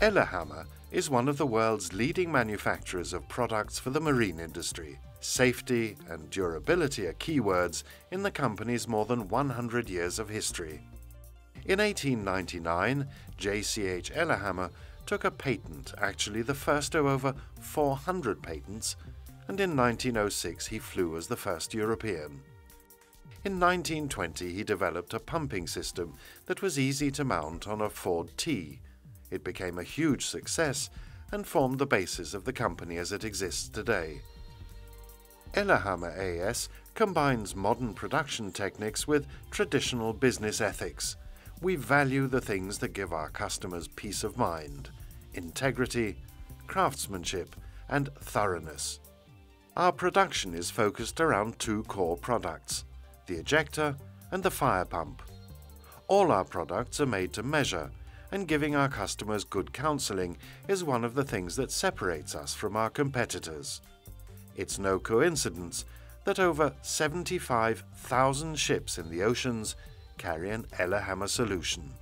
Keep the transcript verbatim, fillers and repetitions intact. Ellehammer is one of the world's leading manufacturers of products for the marine industry. Safety and durability are keywords in the company's more than one hundred years of history. In eighteen ninety-nine, J C H Ellehammer took a patent, actually the first of over four hundred patents, and in nineteen oh six he flew as the first European. In nineteen twenty he developed a pumping system that was easy to mount on a Ford T. It became a huge success and formed the basis of the company as it exists today. Ellehammer A S combines modern production techniques with traditional business ethics. We value the things that give our customers peace of mind: integrity, craftsmanship, and thoroughness. Our production is focused around two core products: the ejector and the fire pump. All our products are made to measure, and giving our customers good counselling is one of the things that separates us from our competitors. It's no coincidence that over seventy-five thousand ships in the oceans carry an Ellehammer solution.